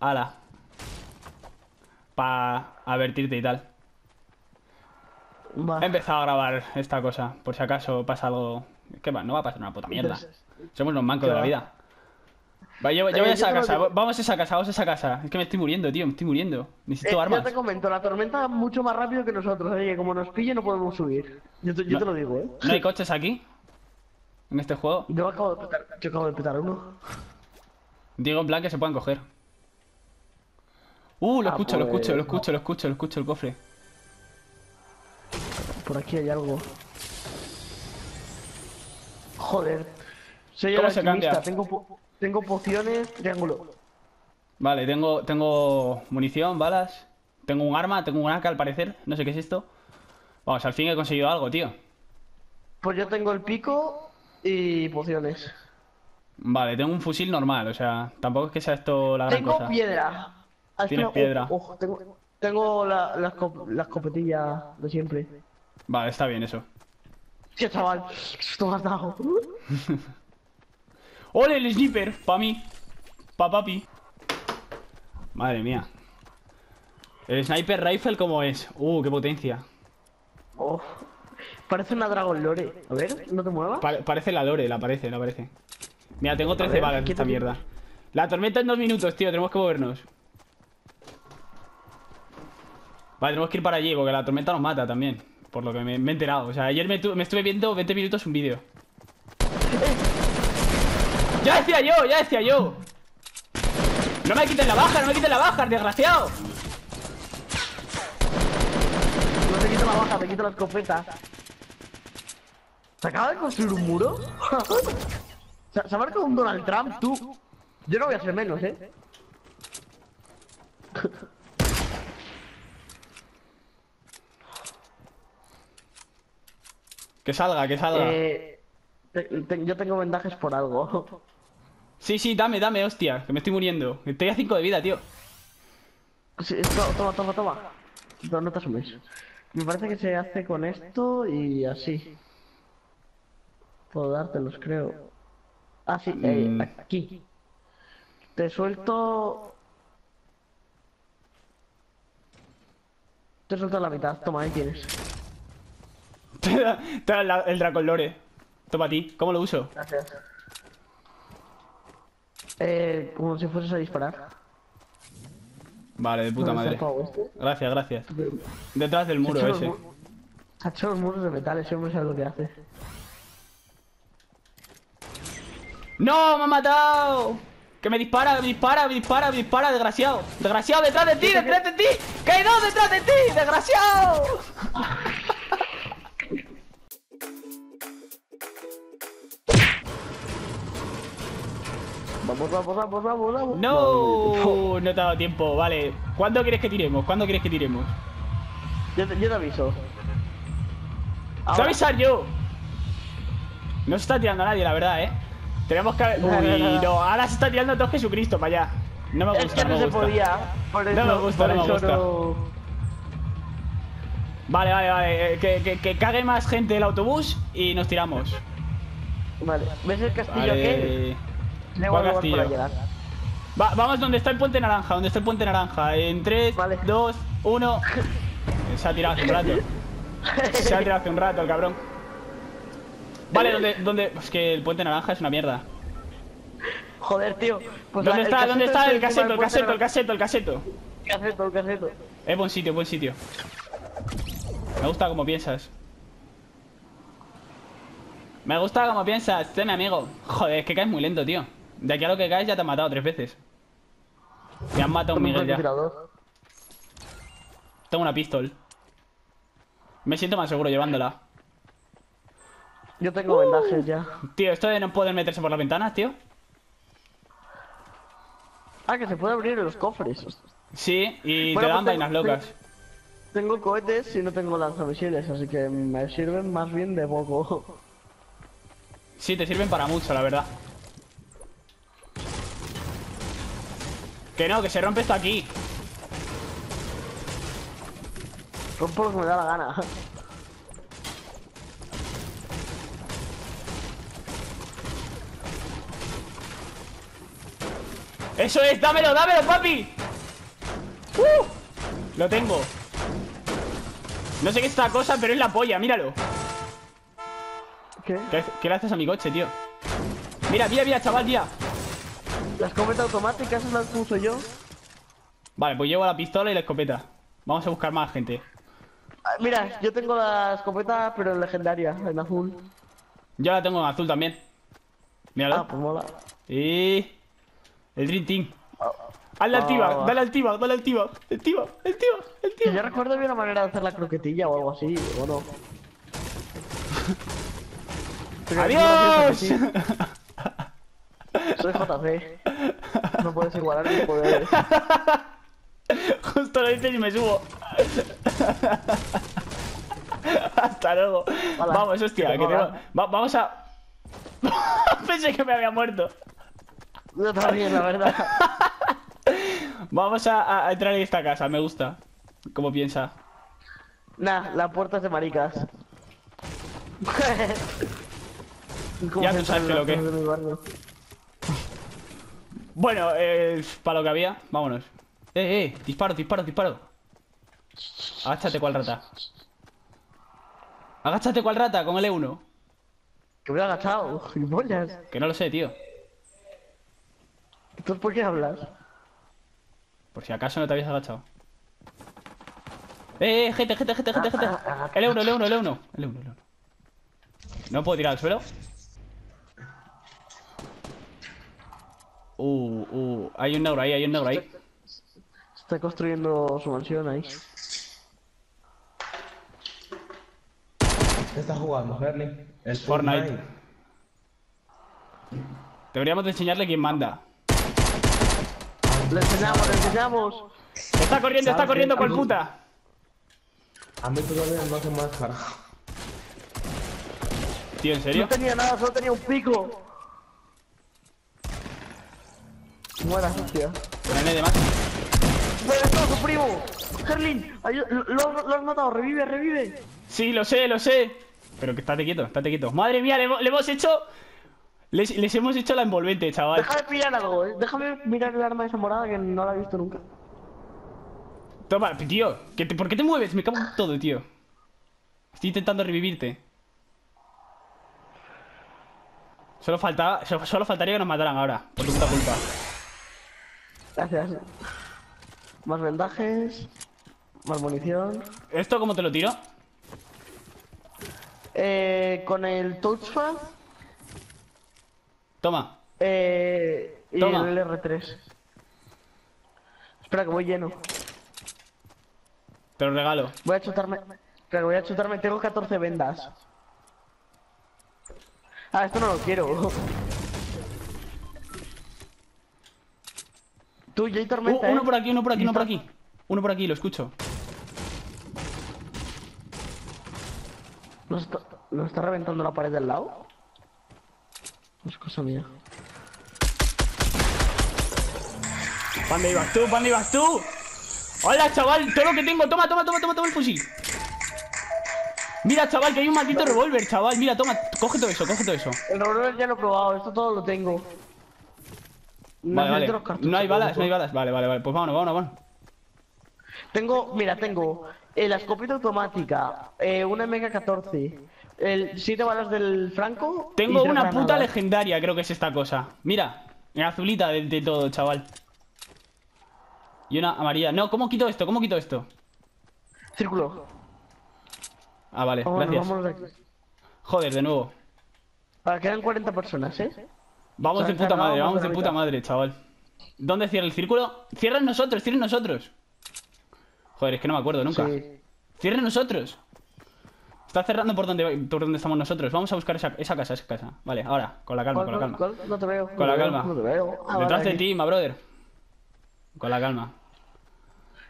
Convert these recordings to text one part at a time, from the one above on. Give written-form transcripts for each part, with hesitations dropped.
Ala. Para advertirte y tal. He empezado a grabar esta cosa, por si acaso pasa algo. ¿Qué va? No va a pasar una puta mierda. Somos los mancos de la vida. Va, yo voy a esa casa, vamos a esa casa, vamos a esa casa. Es que me estoy muriendo, tío, me estoy muriendo. Necesito armas. Ya te comento, la tormenta va mucho más rápido que nosotros, así que como nos pille no podemos subir. Yo te lo digo, ¿eh? ¿No hay coches aquí? ¿En este juego? Yo acabo de petar uno. Digo, en plan que se puedan coger. Lo escucho, el cofre. Por aquí hay algo. Joder. Soy yo alquimista, tengo pociones, triángulo. Vale, tengo munición, balas. Tengo un arma, tengo un AK al parecer. No sé qué es esto. Vamos, al fin he conseguido algo, tío. Pues yo tengo el pico y pociones. Vale, tengo un fusil normal, o sea, tampoco es que sea esto la gran cosa. Tengo piedra. Tienes piedra. Ojo, tengo las copetillas de siempre. Vale, está bien eso. ¡Qué chaval! ¡Esto me has dado! ¡Ole, el sniper! ¡Pa' mí! ¡Pa' papi! Madre mía. El sniper rifle, ¿cómo es? ¡Qué potencia! Oh, parece una Dragon Lore. A ver, ¿no te muevas? Parece la Lore, la parece. Mira, tengo 13 balas en esta mierda. La tormenta en 2 minutos, tío. Tenemos que movernos. Vale, tenemos que ir para allí, porque la tormenta nos mata también. Por lo que me he enterado. O sea, ayer me estuve viendo 20 minutos un vídeo. ¡Ya decía yo! ¡No me quiten la baja, desgraciado! No te quito la baja, te quito la escopeta. ¿Se acaba de construir un muro? Se ha marcado un Donald Trump, tú. Yo no voy a ser menos, ¿eh? Que salga. Yo tengo vendajes por algo. Sí, dame, hostia, que me estoy muriendo. Estoy a 5 de vida, tío. Sí, toma. No, no te asumes. Me parece que se hace con esto y así. Puedo dártelos, creo. Ah, sí, aquí. Te suelto... Te suelto la mitad, toma, ahí tienes. Te da el Dragon Lore. Toma a ti, ¿cómo lo uso? Gracias. Como si fueses a disparar. Vale, de puta madre. Gracias. Detrás del muro ese. Ha hecho los muros de metal, ese hombre sabe lo que hace. ¡No! ¡Me ha matado! ¡Que me dispara, desgraciado! ¡Desgraciado, detrás de ti! ¡Que no, detrás de ti! ¡Desgraciado! Vamos. No, no te ha dado tiempo, vale. ¿Cuándo quieres que tiremos? Yo te aviso. Ahora. ¡Te avisar yo! No se está tirando a nadie, la verdad, eh. Tenemos que... No, ahora se está tirando a todo Jesucristo para allá. No me gusta, es que no se podía. Por eso, no me gusta. No... Vale. Que cague más gente del autobús y nos tiramos. Vale. ¿Ves el castillo aquel? Vamos donde está el puente naranja, En 3, vale. 2, 1... Se ha tirado hace un rato. El cabrón. Vale, donde... Es que el puente naranja es una mierda. Joder, tío. Pues ¿Dónde está el caseto? El caseto. Es buen sitio. Me gusta como piensas. Ten, amigo. Joder, es que caes muy lento, tío. De aquí a lo que caes ya te han matado 3 veces. Te han matado un Miguel ya. Tengo una pistola. Me siento más seguro llevándola. Yo tengo vendajes ya. Tío, esto de no poder meterse por las ventanas, tío. Ah, que se puede abrir los cofres. Sí, y bueno, te dan vainas locas. Tengo cohetes y no tengo lanzamisiles, así que me sirven más bien de poco. Sí, te sirven para mucho, la verdad. Que no, que se rompe esto aquí. Rompo lo que me da la gana. Eso es, dámelo, dámelo, papi. Lo tengo. No sé qué es esta cosa, pero es la polla, míralo. ¿Qué le haces a mi coche, tío? Mira, mira, mira, chaval, mira. La escopeta automática, esas las uso yo. Vale, pues llevo la pistola y la escopeta. Vamos a buscar más gente. Mira, yo tengo la escopeta, pero legendaria, en azul. Yo la tengo en azul también. Míralo. Ah, pues mola. Y... el Dream Team. Hazle activa, dale activa, dale activa. Activa, activa, activa. Yo recuerdo bien la manera de hacer la croquetilla o algo así, o no. ¡Adiós! Soy JC. No puedes igualar mis poderes. Justo lo dices y me subo. Hasta luego. Hola. Vamos, hostia, que tengo... vamos a... Pensé que me había muerto. Yo también, la verdad. Vamos a entrar en esta casa, me gusta. ¿Cómo piensa? Nah, la puerta es de maricas. Ya tú sabes que lo que... Bueno, para lo que había, vámonos. Disparo, disparo, disparo. Agáchate cual rata. Agáchate cual rata con el E1. Que me lo he agachado, gilipollas. Que no lo sé, tío. ¿Entonces por qué hablas? Por si acaso no te habías agachado. Gente, gente, gente, gente, gente. El E1, el E1, el E1. El E1, el E1. ¿No puedo tirar al suelo? Hay un negro ahí, hay un negro ahí. Está construyendo su mansión ahí. ¿Qué estás jugando, Berlin? El Fortnite. Deberíamos de enseñarle quién manda. ¡Le enseñamos, le enseñamos! Está corriendo con puta! A mí todavía no se me ha descargado. Tío, ¿en serio? No tenía nada, solo tenía un pico. Muera, hostia. Ponle de más. ¡Pero está su primo! ¡Herlin! ¡Lo has matado! ¡Revive, revive! Sí, lo sé, lo sé. Pero que estate quieto, estate quieto. ¡Madre mía! ¡Le hemos hecho! Les hemos hecho la envolvente, chaval. Déjame mirar algo, ¿eh? Déjame mirar el arma esa morada que no la he visto nunca. Toma, tío. ¿Por qué te mueves? Me cago en todo, tío. Estoy intentando revivirte. Solo faltaría que nos mataran ahora. Por tu puta culpa. Gracias. Más vendajes. Más munición. ¿Esto cómo te lo tiro? Con el touchpad. Toma. Y toma. El R3. Espera que voy lleno. Te lo regalo. Voy a chutarme. Espera que voy a chutarme. Tengo 14 vendas. Ah, esto no lo quiero. Tú, yo hay tormenta. Uno por aquí, uno por aquí, uno por aquí. Uno por aquí, lo escucho. ¿No está reventando la pared del lado? Es cosa mía. ¿Dónde ibas tú? ¿Dónde ibas tú? ¡Hola, chaval! Todo lo que tengo. Toma, toma, toma, toma, toma el fusil. Mira, chaval, que hay un maldito revólver, chaval. Mira, toma, coge todo eso, coge todo eso. El revólver ya lo he probado, esto todo lo tengo. Vale, vale. No hay balas, no hay balas. Vale, vale, vale. Pues vámonos, vámonos, vámonos. Tengo, mira, tengo la escopeta automática, una MK14. El 7 balas del Franco. Tengo una granadas. Puta legendaria, creo que es esta cosa. Mira, la azulita de todo, chaval. Y una amarilla. No, ¿cómo quito esto? ¿Cómo quito esto? Círculo. Ah, vale, vámonos, gracias. Vámonos de joder, de nuevo. Ahora quedan 40 personas, ¿eh? Vamos de puta madre, vamos de puta madre, chaval. ¿Dónde cierra el círculo? Cierran nosotros, cierren nosotros. Joder, es que no me acuerdo nunca. Sí. Cierren nosotros. Está cerrando por donde estamos nosotros. Vamos a buscar esa casa, esa casa. Vale, ahora, con la calma, con la calma. No te veo. Con la calma. No te veo. Ah, detrás vale, de ti, my brother. Con la calma.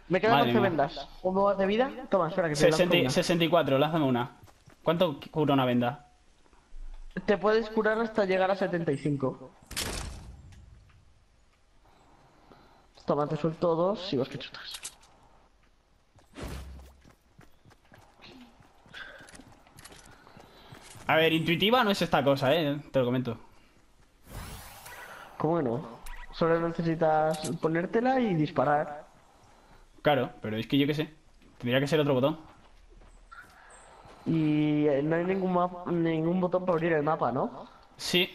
Me quedan 11 vendas. ¿Cómo vas de vida? Toma, espera que te 64, lázame una. ¿Cuánto cura una venda? Te puedes curar hasta llegar a 75. Toma, te suelto dos y vas que chutas. A ver, intuitiva no es esta cosa, te lo comento. ¿Cómo que no? Solo necesitas ponértela y disparar. Claro, pero es que yo qué sé. Tendría que ser otro botón. Y no hay ningún botón para abrir el mapa, ¿no? Sí.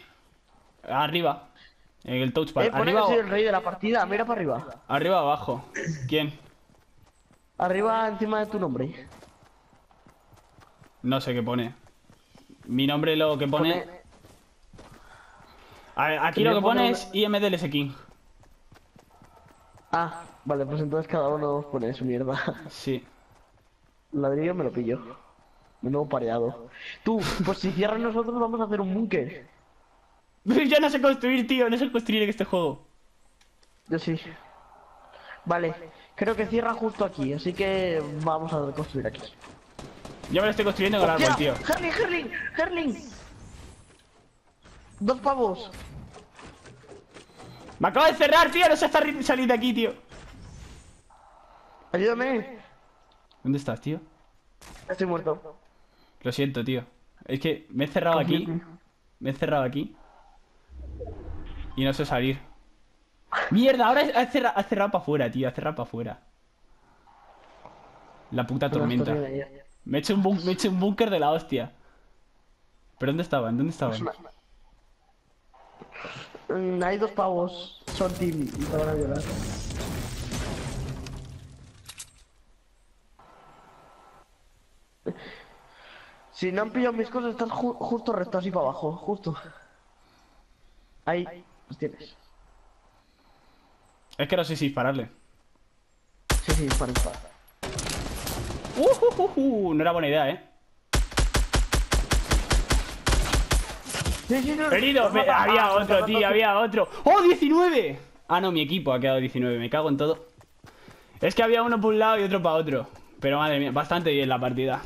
Arriba. En el touchpad. Arriba, soy el rey de la partida. Mira para arriba. Arriba abajo. ¿Quién? Arriba encima de tu nombre. No sé qué pone. Mi nombre lo que pone... Aquí lo que pone es im_dls.king. Ah, vale, pues entonces cada uno pone su mierda. Sí. Ladrillo me lo pillo. Me lo he pareado. Tú, pues si cierran nosotros vamos a hacer un búnker. Yo no sé construir, tío. No sé construir en este juego. Yo sí. Vale, creo que cierra justo aquí, así que vamos a construir aquí. Yo me lo estoy construyendo con el árbol, tío. ¡Herling, Herling, Herling! ¡Dos pavos! ¡Me acabo de cerrar, tío! ¡No sé hasta salir de aquí, tío! ¡Ayúdame! ¿Dónde estás, tío? Estoy muerto. Lo siento, tío. Es que me he cerrado aquí. Me he cerrado aquí. Y no sé salir. ¡Mierda! Ahora ha cerrado para afuera, tío. Ha cerrado para afuera. La puta tormenta. Me he hecho un búnker de la hostia. ¿Pero dónde estaban? ¿Dónde estaban? Hay dos pavos. Son team y te van a violar. Si no han pillado mis cosas, están justo recto así para abajo. Justo. Ahí los tienes. Es que no sé si dispararle. Sí, dispara. No era buena idea, ¿eh? Sí, no. Herido, había otro, tío, había otro. ¡Oh, 19! Ah, no, mi equipo ha quedado 19, me cago en todo. Es que había uno por un lado y otro para otro. Pero madre mía, bastante bien la partida.